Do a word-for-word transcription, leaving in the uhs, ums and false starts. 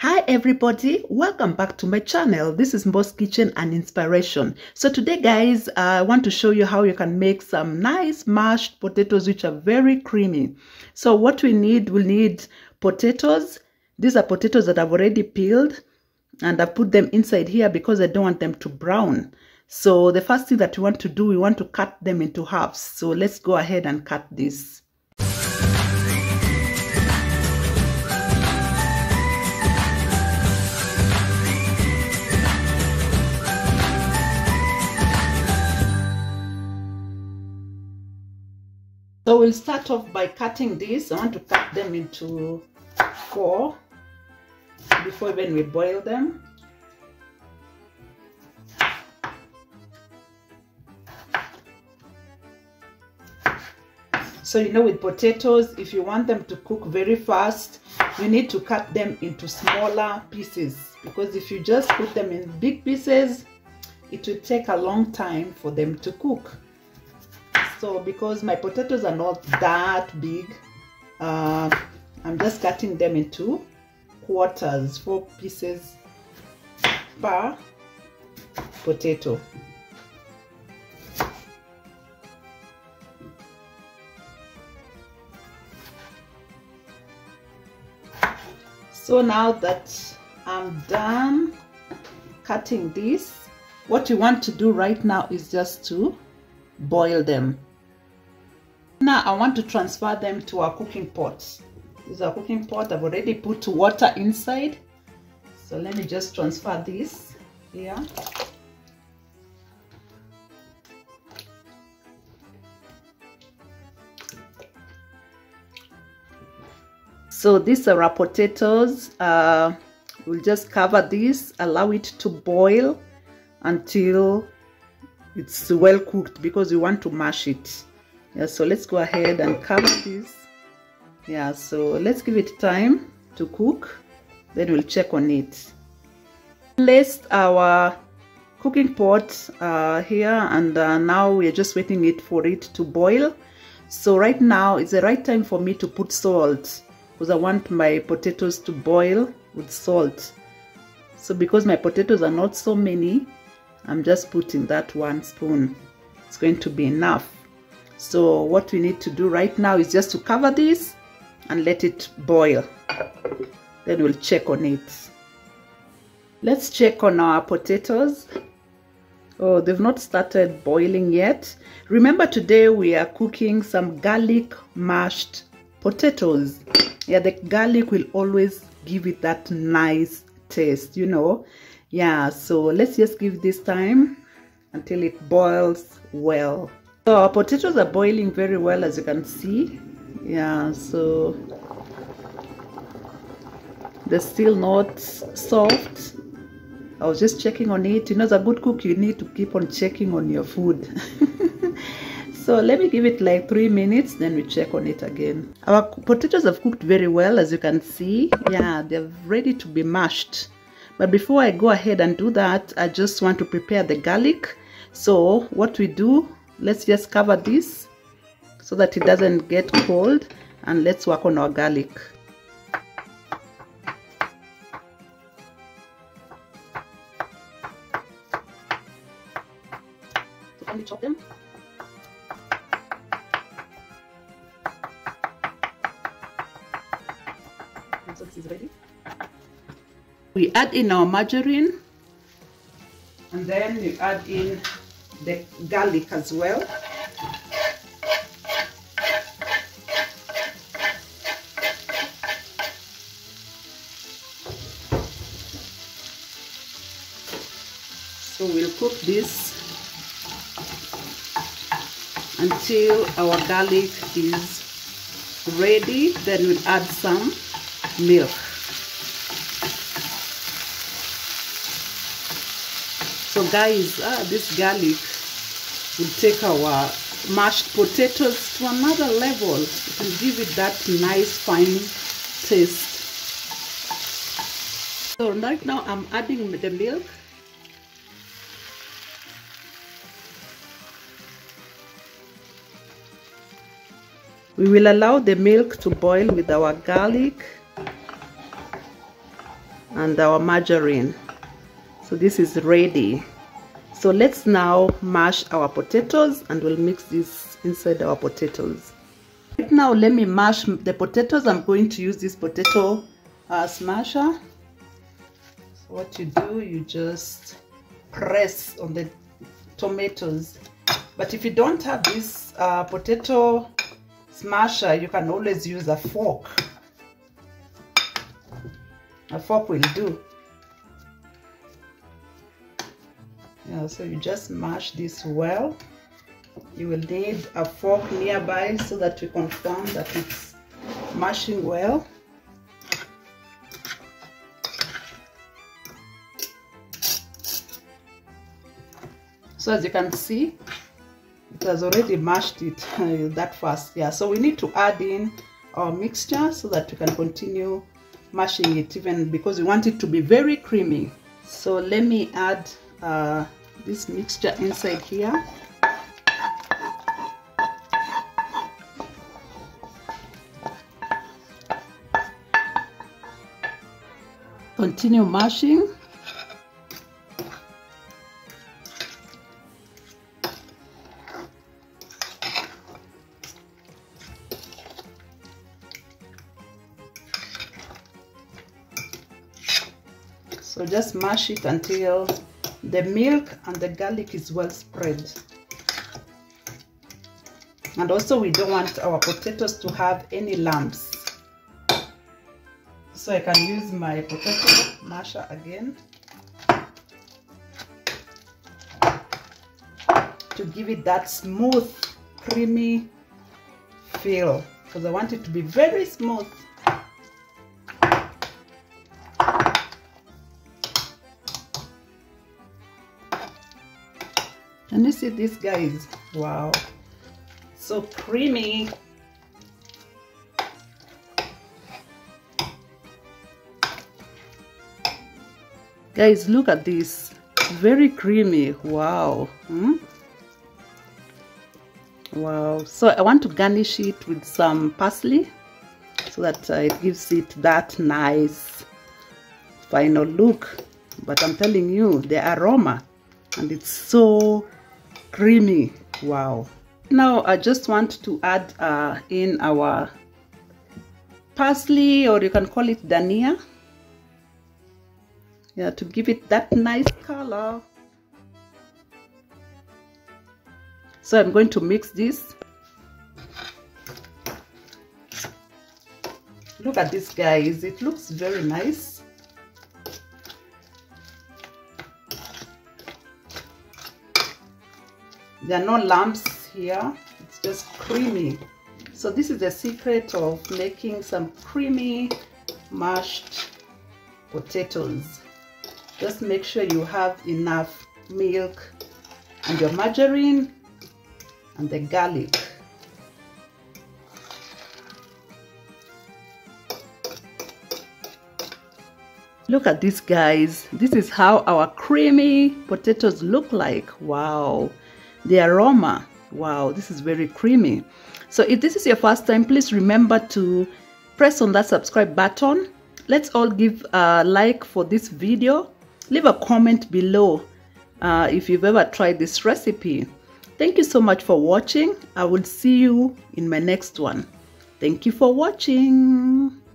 Hi everybody, welcome back to my channel. This is Mboss Kitchen and Inspiration. So today guys, I want to show you how you can make some nice mashed potatoes which are very creamy. So what we need, we'll need potatoes. These are potatoes that I've already peeled and I've put them inside here because I don't want them to brown. So the first thing that we want to do, we want to cut them into halves. So let's go ahead and cut this. So we'll start off by cutting these. I want to cut them into four before even we boil them. So you know, with potatoes, if you want them to cook very fast, you need to cut them into smaller pieces, because if you just put them in big pieces, it will take a long time for them to cook. So because my potatoes are not that big, uh, I'm just cutting them into quarters, four pieces per potato. So now that I'm done cutting this, what you want to do right now is just to boil them. Now I want to transfer them to our cooking pot. This is our cooking pot. I've already put water inside. So let me just transfer this here. So these are our potatoes. Uh, we'll just cover this, allow it to boil until it's well cooked, because we want to mash it. Yeah, so let's go ahead and cover this. Yeah, so let's give it time to cook, then we'll check on it. Placed our cooking pot uh, here, and uh, now we're just waiting it for it to boil. So right now is the right time for me to put salt, because I want my potatoes to boil with salt. So because my potatoes are not so many, I'm just putting that one spoon. It's going to be enough. So what we need to do right now is just to cover this and let it boil. Then we'll check on it. Let's check on our potatoes. Oh, they've not started boiling yet. Remember, today we are cooking some garlic mashed potatoes. Yeah, the garlic will always give it that nice taste, you know. Yeah, so let's just give this time until it boils well. So our potatoes are boiling very well, as you can see. Yeah, so they're still not soft. I was just checking on it. You know, as a good cook, you need to keep on checking on your food. So let me give it like three minutes, then we check on it again. Our potatoes have cooked very well, as you can see. Yeah, they're ready to be mashed. But before I go ahead and do that, I just want to prepare the garlic. So what we do, let's just cover this so that it doesn't get cold, and let's work on our garlic. So can we chop them? So this is ready. We add in our margarine, and then we add in the garlic as well. So we'll cook this until our garlic is ready, then we'll add some milk. So guys, ah, this garlic will take our mashed potatoes to another level. It will give it that nice fine taste. So right now I'm adding the milk. We will allow the milk to boil with our garlic. and our margarine. So this is ready. So let's now mash our potatoes, and we'll mix this inside our potatoes. Right now, let me mash the potatoes. I'm going to use this potato uh, smasher. So what you do, you just press on the tomatoes. But if you don't have this uh, potato smasher, you can always use a fork. A fork will do. Yeah, so you just mash this well. You will need a fork nearby so that you confirm that it's mashing well. So as you can see, it has already mashed it that fast. Yeah, so we need to add in our mixture so that we can continue mashing it, even because we want it to be very creamy. So let me add uh, this mixture inside here. Continue mashing. So just mash it until the milk and the garlic is well spread. And also we don't want our potatoes to have any lumps. So I can use my potato masher again to give it that smooth, creamy feel, because I want it to be very smooth. Can you see this, guys? Wow, so creamy. Guys, look at this, very creamy. Wow. Hmm? Wow. So I want to garnish it with some parsley so that uh, it gives it that nice final look. But I'm telling you, the aroma, and it's so creamy. Wow. Now I just want to add uh, in our parsley, or you can call it dhania. Yeah, to give it that nice color. So I'm going to mix this. Look at this, guys, it looks very nice. There are no lumps here, it's just creamy. So this is the secret of making some creamy mashed potatoes. Just make sure you have enough milk and your margarine and the garlic. Look at this, guys. This is how our creamy potatoes look like. Wow. The aroma. Wow. This is very creamy. So if this is your first time, please remember to press on that subscribe button. Let's all give a like for this video. Leave a comment below uh, if you've ever tried this recipe. Thank you so much for watching. I will see you in my next one. Thank you for watching.